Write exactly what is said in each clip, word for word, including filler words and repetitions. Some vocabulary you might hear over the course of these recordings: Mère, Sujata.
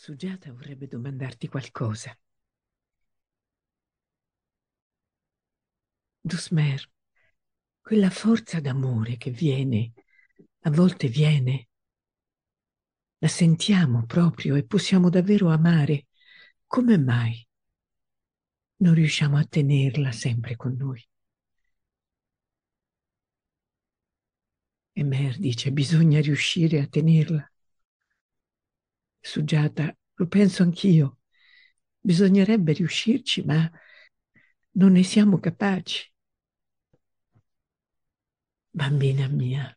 Sujata vorrebbe domandarti qualcosa. Mère, quella forza d'amore che viene, a volte viene, la sentiamo proprio e possiamo davvero amare. Come mai non riusciamo a tenerla sempre con noi? E Mère dice, bisogna riuscire a tenerla. Sujata, lo penso anch'io, bisognerebbe riuscirci, ma non ne siamo capaci. Bambina mia,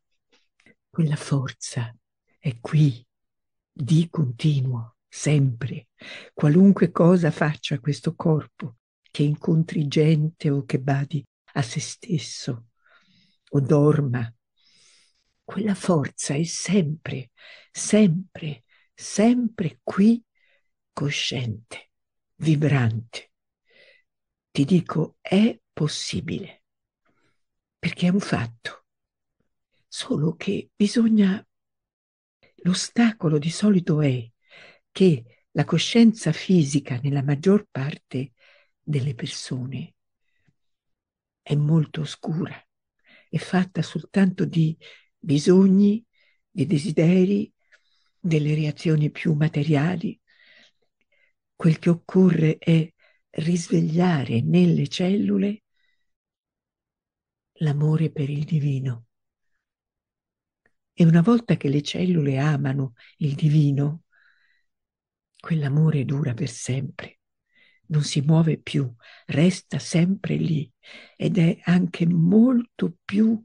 quella forza è qui, di continuo, sempre, qualunque cosa faccia questo corpo, che incontri gente o che badi a se stesso o dorma. Quella forza è sempre, sempre, sempre qui, cosciente, vibrante. Ti dico, è possibile, perché è un fatto. Solo che bisogna, l'ostacolo di solito è che la coscienza fisica nella maggior parte delle persone è molto oscura, è fatta soltanto di bisogni, di desideri, delle reazioni più materiali. Quel che occorre è risvegliare nelle cellule l'amore per il divino. E una volta che le cellule amano il divino, quell'amore dura per sempre, non si muove più, resta sempre lì ed è anche molto più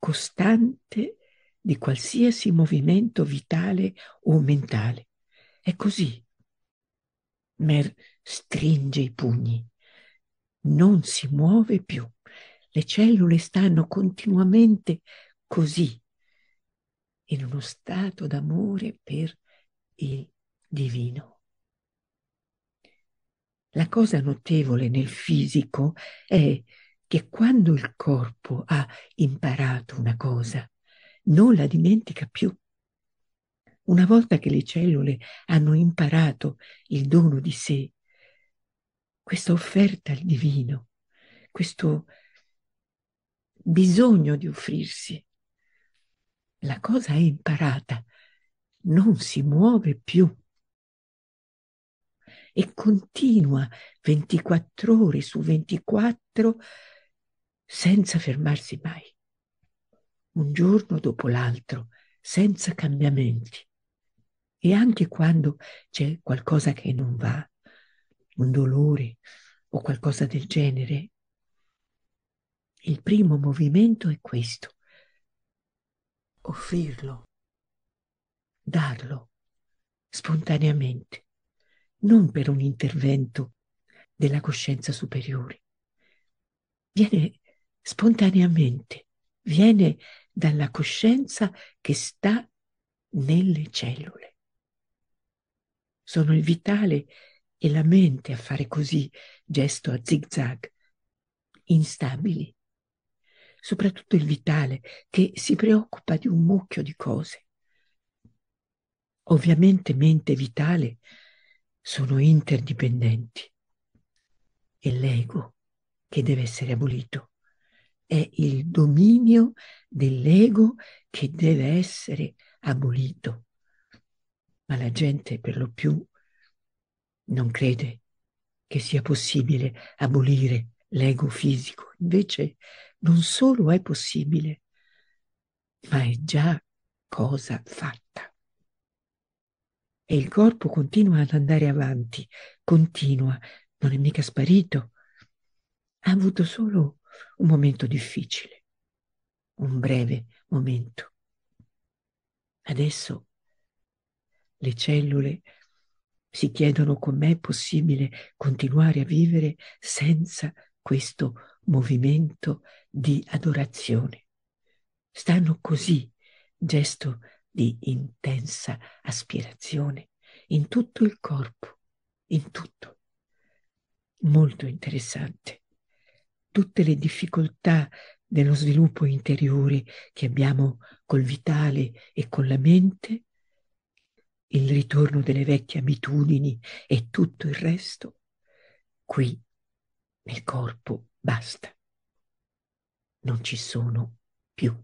costante di qualsiasi movimento vitale o mentale. È così. Mère stringe i pugni, non si muove più, le cellule stanno continuamente così, in uno stato d'amore per il divino. La cosa notevole nel fisico è che quando il corpo ha imparato una cosa, non la dimentica più. Una volta che le cellule hanno imparato il dono di sé, questa offerta al divino, questo bisogno di offrirsi, la cosa è imparata, non si muove più e continua ventiquattro ore su ventiquattro senza fermarsi mai, un giorno dopo l'altro, senza cambiamenti. E anche quando c'è qualcosa che non va, un dolore o qualcosa del genere, il primo movimento è questo. Offrirlo, darlo spontaneamente, non per un intervento della coscienza superiore. Viene spontaneamente, viene dalla coscienza che sta nelle cellule. Sono il vitale e la mente a fare così, gesto a zigzag, instabili. Soprattutto il vitale, che si preoccupa di un mucchio di cose. Ovviamente mente e vitale sono interdipendenti. E l'ego, che deve essere abolito, è il dominio dell'ego che deve essere abolito. Ma la gente per lo più non crede che sia possibile abolire l'ego fisico. Invece non solo è possibile, ma è già cosa fatta. E il corpo continua ad andare avanti, continua, non è mica sparito. Ha avuto solo un momento difficile, un breve momento. Adesso le cellule si chiedono com'è possibile continuare a vivere senza questo movimento di adorazione. Stanno così, gesto di intensa aspirazione, in tutto il corpo, in tutto. Molto interessante. Tutte le difficoltà dello sviluppo interiore che abbiamo col vitale e con la mente il ritorno delle vecchie abitudini e tutto il resto, qui nel corpo basta. Non ci sono più.